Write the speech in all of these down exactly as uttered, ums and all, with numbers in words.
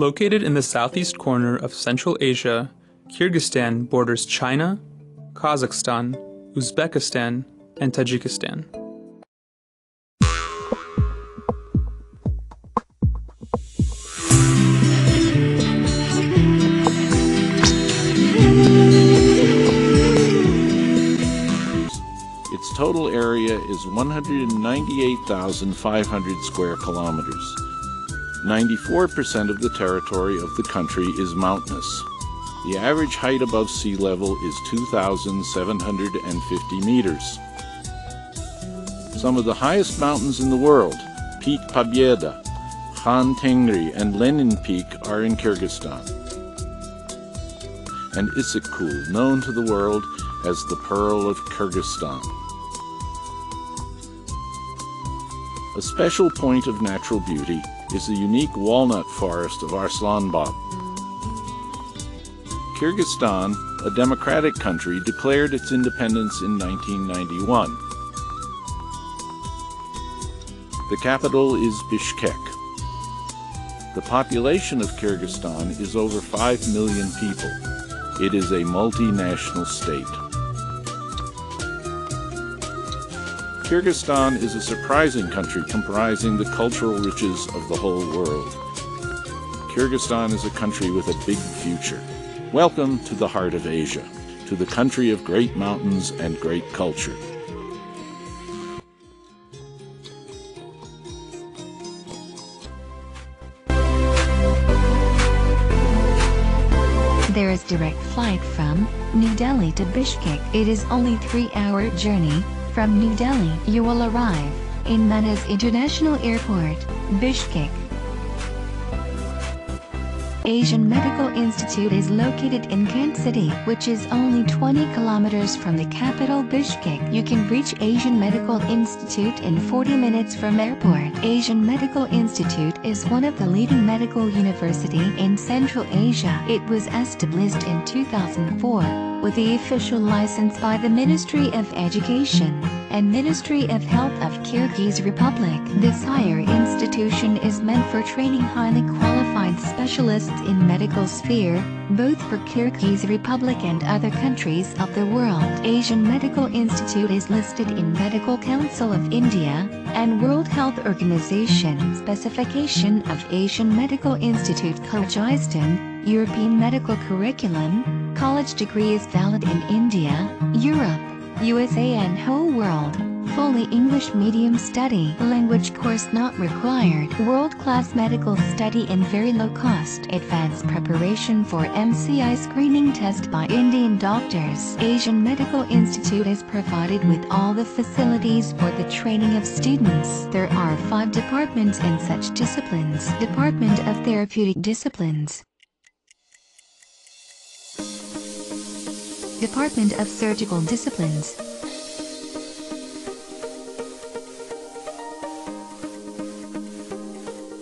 Located in the southeast corner of Central Asia, Kyrgyzstan borders China, Kazakhstan, Uzbekistan, and Tajikistan. Its total area is one hundred ninety-eight thousand five hundred square kilometers. ninety-four percent of the territory of the country is mountainous. The average height above sea level is two thousand seven hundred fifty meters. Some of the highest mountains in the world, Peak Pabieda, Khan Tengri, and Lenin Peak, are in Kyrgyzstan. And Issyk Kul, known to the world as the Pearl of Kyrgyzstan. A special point of natural beauty is the unique walnut forest of Arslanbob. Kyrgyzstan, a democratic country, declared its independence in nineteen ninety-one. The capital is Bishkek. The population of Kyrgyzstan is over five million people. It is a multinational state. Kyrgyzstan is a surprising country comprising the cultural riches of the whole world. Kyrgyzstan is a country with a big future. Welcome to the heart of Asia, to the country of great mountains and great culture. There is direct flight from New Delhi to Bishkek. It is only three hour journey. From New Delhi, you will arrive in Manas International Airport, Bishkek. Asian Medical Institute is located in Kant City, which is only twenty kilometers from the capital Bishkek. You can reach Asian Medical Institute in forty minutes from airport. Asian Medical Institute is one of the leading medical university in Central Asia. It was established in two thousand four with the official license by the Ministry of Education and Ministry of Health of Kyrgyz Republic. This higher institution is meant for training highly qualified specialists in medical sphere, both for Kyrgyz Republic and other countries of the world. Asian Medical Institute is listed in Medical Council of India and World Health Organization. Specification of Asian Medical Institute, Kyrgyzstan, European medical curriculum, college degree is valid in India, Europe, U S A and whole world. Fully English medium study. Language course not required. World-class medical study and very low cost. Advanced preparation for M C I screening test by Indian doctors. Asian Medical Institute is provided with all the facilities for the training of students. There are five departments in such disciplines. Department of Therapeutic Disciplines. Department of Surgical Disciplines.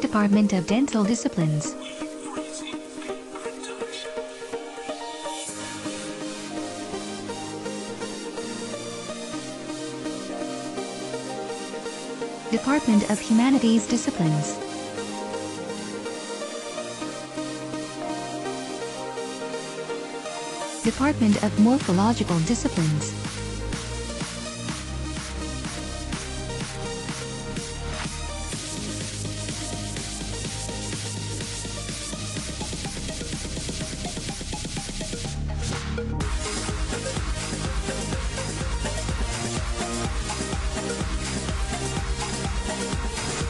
Department of Dental Disciplines. Department of Humanities Disciplines. Department of Morphological Disciplines.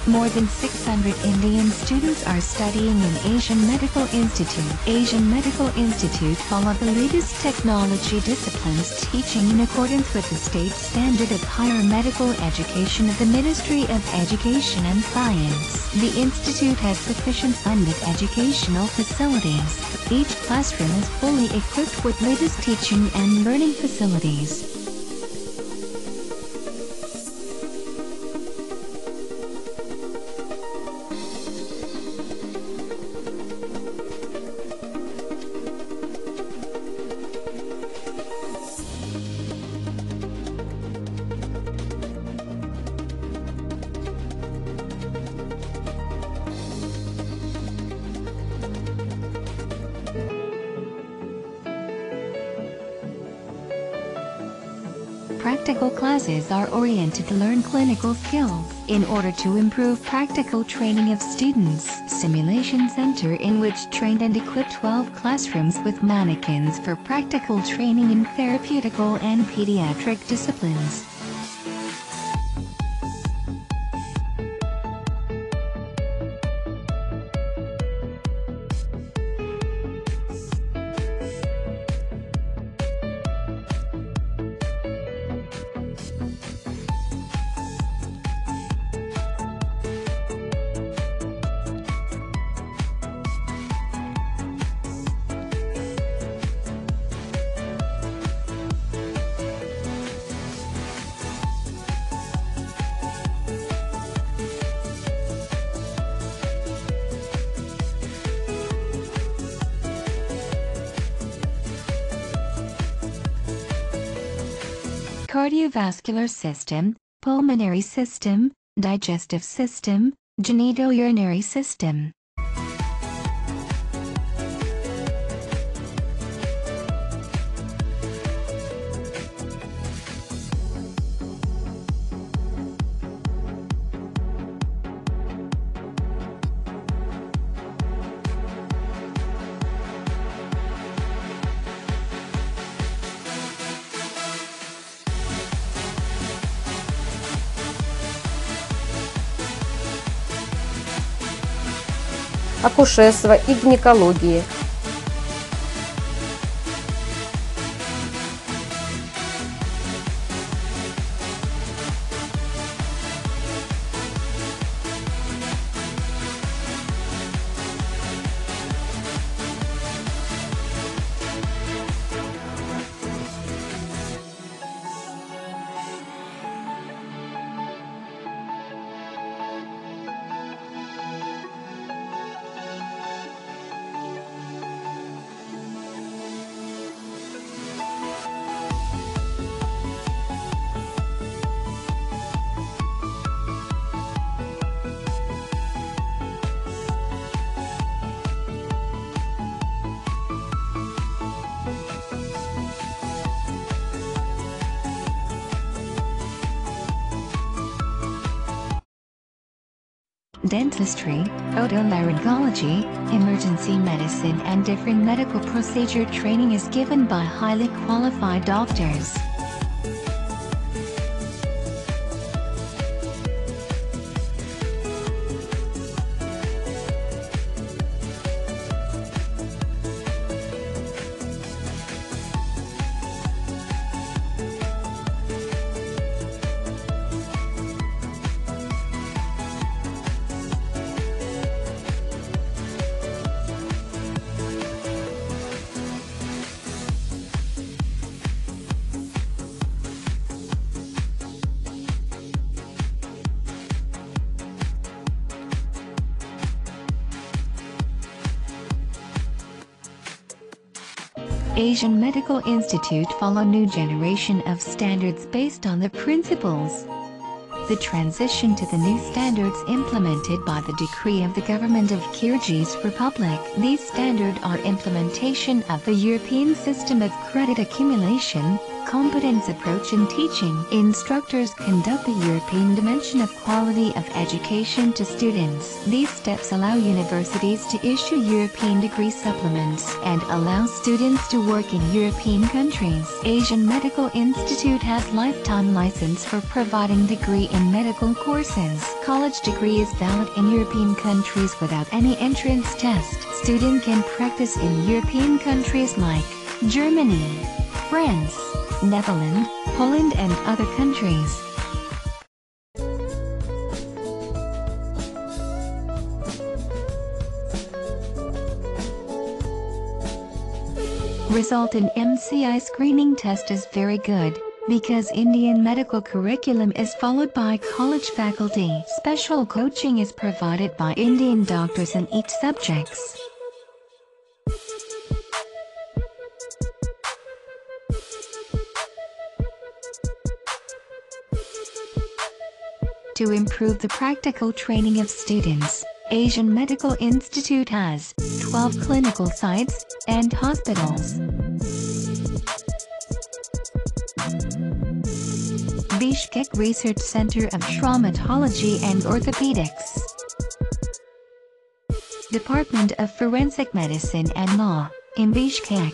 More than six hundred Indian students are studying in Asian Medical Institute. Asian Medical Institute follow the latest technology disciplines teaching in accordance with the state standard of higher medical education of the Ministry of Education and Science. The institute has sufficient funded educational facilities. Each classroom is fully equipped with latest teaching and learning facilities. practical classes are oriented to learn clinical skills. In order to improve practical training of students, simulation center in which trained and equipped twelve classrooms with mannequins for practical training in therapeutical and pediatric disciplines. Cardiovascular system, pulmonary system, digestive system, genitourinary system. Акушерства и гинекологии. Dentistry, otolaryngology, emergency medicine and different medical procedure training is given by highly qualified doctors. Asian Medical Institute follow new generation of standards based on the principles. The transition to the new standards implemented by the decree of the government of Kyrgyz Republic. These standards are implementation of the European system of credit accumulation, competence approach in teaching. Instructors conduct the European dimension of quality of education to students. These steps allow universities to issue European degree supplements and allow students to work in European countries. Asian Medical Institute has lifetime license for providing degree in medical courses. College degree is valid in European countries without any entrance test. Student can practice in European countries like Germany, France, Netherlands, Poland and other countries. Result in M C I screening test is very good, because Indian medical curriculum is followed by college faculty. Special coaching is provided by Indian doctors in each subjects. To improve the practical training of students, Asian Medical Institute has twelve clinical sites and hospitals. Bishkek Research Center of Traumatology and Orthopedics, Department of Forensic Medicine and Law, in Bishkek.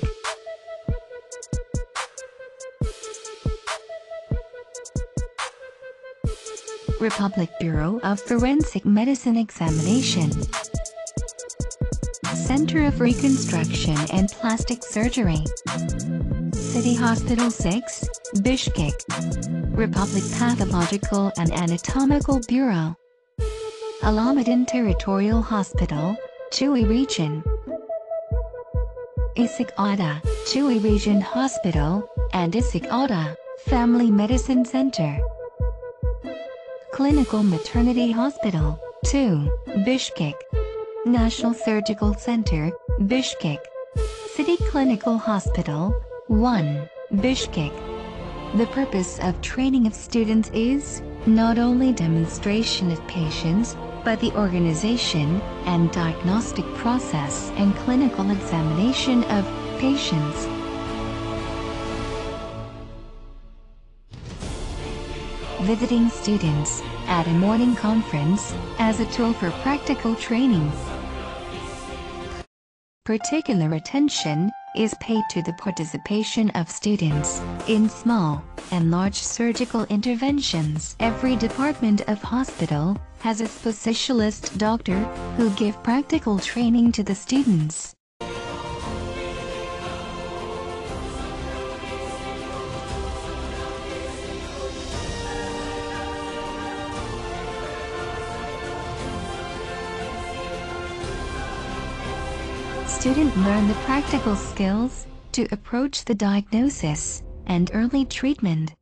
Republic Bureau of Forensic Medicine Examination, Center of Reconstruction and Plastic Surgery, City Hospital six, Bishkek, Republic Pathological and Anatomical Bureau, Alameddin Territorial Hospital, Chuy Region, Issyk Ada, Chuy Region Hospital, and Issyk Ada Family Medicine Center. Clinical Maternity Hospital, two, Bishkek, National Surgical Center, Bishkek, City Clinical Hospital, one, Bishkek. The purpose of training of students is not only demonstration of patients, but the organization and diagnostic process and clinical examination of patients. Visiting students at a morning conference as a tool for practical trainings. Particular attention is paid to the participation of students in small and large surgical interventions. Every department of hospital has its specialist doctor who give practical training to the students. Students learn the practical skills to approach the diagnosis and early treatment.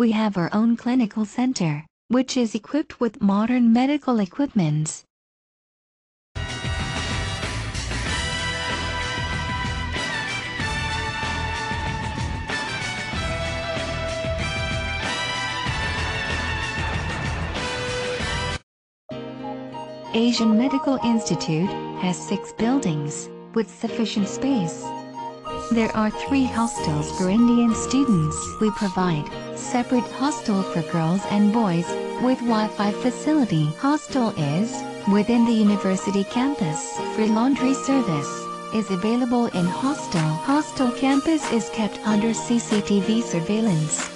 We have our own clinical center, which is equipped with modern medical equipment. Asian Medical Institute has six buildings, with sufficient space. There are three hostels for Indian students. We provide separate hostel for girls and boys, with Wi-Fi facility. Hostel is within the university campus. Free laundry service is available in hostel. Hostel campus is kept under C C T V surveillance.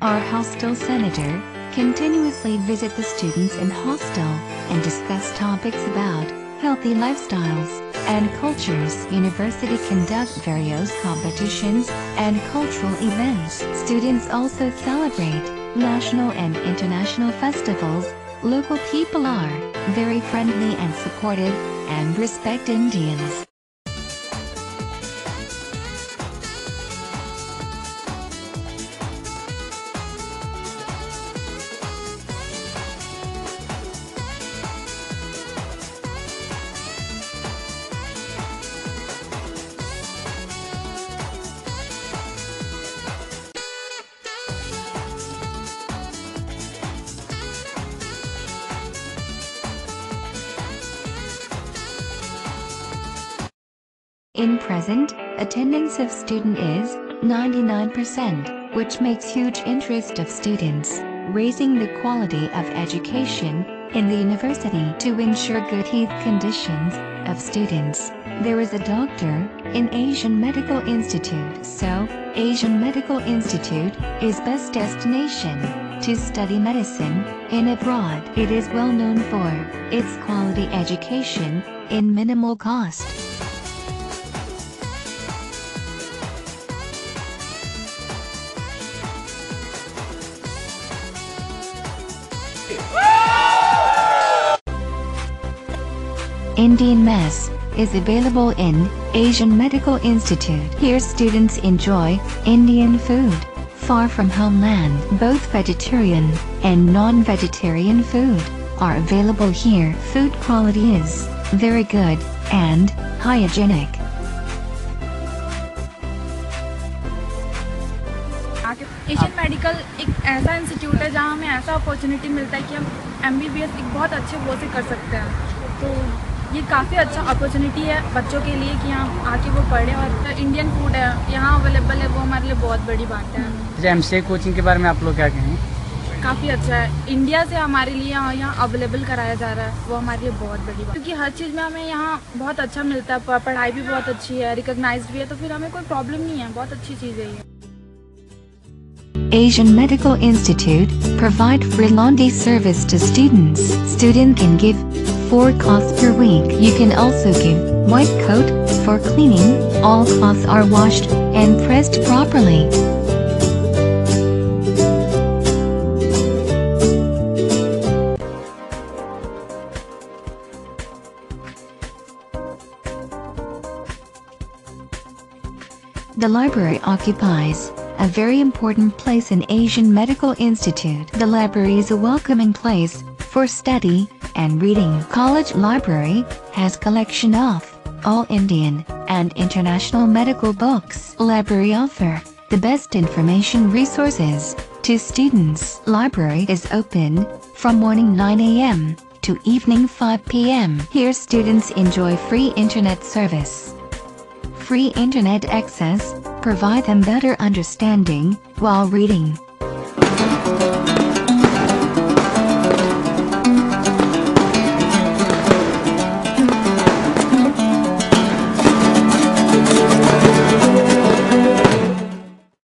Our hostel senator continuously visit the students in hostel and discuss topics about healthy lifestyles and cultures. University conducts various competitions and cultural events. Students also celebrate national and international festivals. Local people are very friendly and supportive and respect Indians. In present, attendance of student is ninety-nine percent, which makes huge interest of students. raising the quality of education in the university to ensure good health conditions of students. There is a doctor in Asian Medical Institute, so Asian Medical Institute is best destination to study medicine in abroad. It is well known for its quality education in minimal cost. Indian mess is available in Asian Medical Institute. Here students enjoy Indian food far from homeland. Both vegetarian and non-vegetarian food are available here. Food quality is very good and hygienic. Asian Medical एक ऐसा institute है जहाँ हमें ऐसा opportunity मिलता है कि हम M B B S एक बहुत अच्छे वो से कर सकते हैं, तो ये काफ़ी अच्छा अपॉर्चुनिटी है बच्चों के लिए कि यहाँ आके वो पढ़े और इंडियन फूड है यहाँ अवेलेबल है, वो हमारे लिए बहुत बड़ी बात है। जैसे एमसीए कोचिंग के बारे में आप लोग क्या कहें? काफ़ी अच्छा है, इंडिया से हमारे लिए यहाँ अवेलेबल कराया जा रहा है, वो हमारे लिए बहुत बड़ी बात है क्योंकि हर चीज़ में हमें यहाँ बहुत अच्छा मिलता है, पढ़ाई भी बहुत अच्छी है, रिकॉग्नाइज्ड भी है, तो फिर हमें कोई प्रॉब्लम नहीं है, बहुत अच्छी चीज़ है ये। Asian Medical Institute provide free laundry service to students. Student can give four cloths per week. You can also give white coat for cleaning. All cloths are washed and pressed properly. The library occupies a very important place in Asian Medical Institute. The library is a welcoming place for study and reading. College library has collection of all Indian and international medical books. Library offer the best information resources to students. Library is open from morning nine A M to evening five P M Here students enjoy free internet service. Free internet access provide them better understanding while reading.